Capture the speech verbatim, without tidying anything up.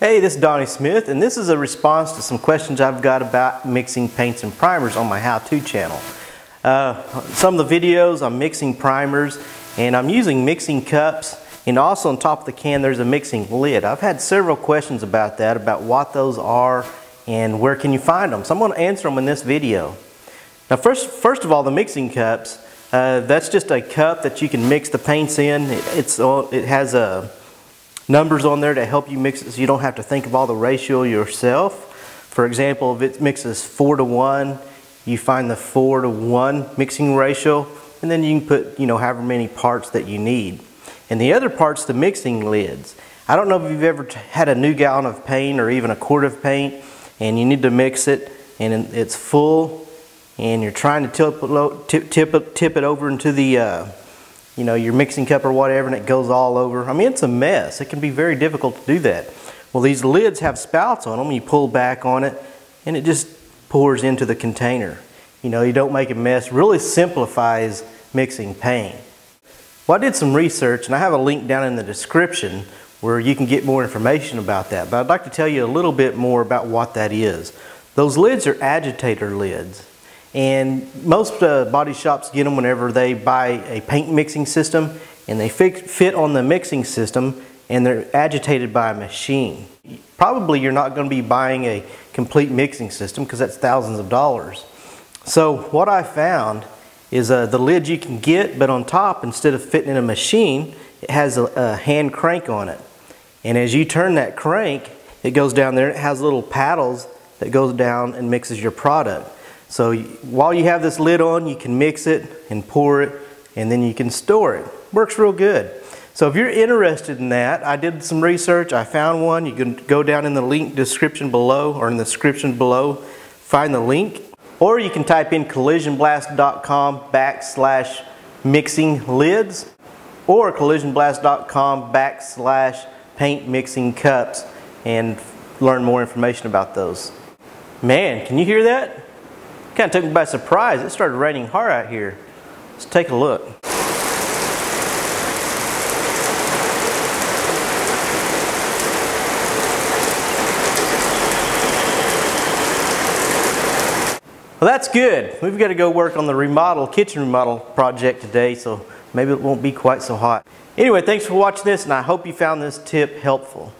Hey, this is Donnie Smith, and this is a response to some questions I've got about mixing paints and primers on my how-to channel. Uh, some of the videos I'm mixing primers, and I'm using mixing cups, and also on top of the can there's a mixing lid. I've had several questions about that, about what those are and where can you find them. So I'm going to answer them in this video. Now first, first of all, the mixing cups, uh, that's just a cup that you can mix the paints in. It, it's, it has a numbers on there to help you mix it so you don't have to think of all the ratio yourself. For example, if it mixes four to one, you find the four to one mixing ratio, and then you can put, you know, however many parts that you need. And the other part's the mixing lids. I don't know if you've ever had a new gallon of paint or even a quart of paint, and you need to mix it, and it's full, and you're trying to tip it, tip, tip it, tip it over into the uh, you know, your mixing cup or whatever, and it goes all over. I mean, it's a mess. It can be very difficult to do that. Well, these lids have spouts on them. You pull back on it and it just pours into the container. You know, you don't make a mess. Really simplifies mixing paint. Well, I did some research, and I have a link down in the description where you can get more information about that, but I'd like to tell you a little bit more about what that is. Those lids are agitator lids. And most uh, body shops get them whenever they buy a paint mixing system, and they fit on the mixing system, and they're agitated by a machine. Probably you're not going to be buying a complete mixing system because that's thousands of dollars. So what I found is uh, the lid you can get, but on top, instead of fitting in a machine, it has a, a hand crank on it. And as you turn that crank, it goes down there, and it has little paddles that goes down and mixes your product. So while you have this lid on, you can mix it and pour it, and then you can store it. Works real good. So if you're interested in that, I did some research, I found one. You can go down in the link description below, or in the description below, find the link. Or you can type in collisionblast.com backslash mixing lids, or collisionblast.com backslash paint mixing cups, and learn more information about those. Man, can you hear that? Kind of took me by surprise. It started raining hard out here. Let's take a look. Well, that's good. We've got to go work on the remodel, kitchen remodel project today, so maybe it won't be quite so hot. Anyway, thanks for watching this, and I hope you found this tip helpful.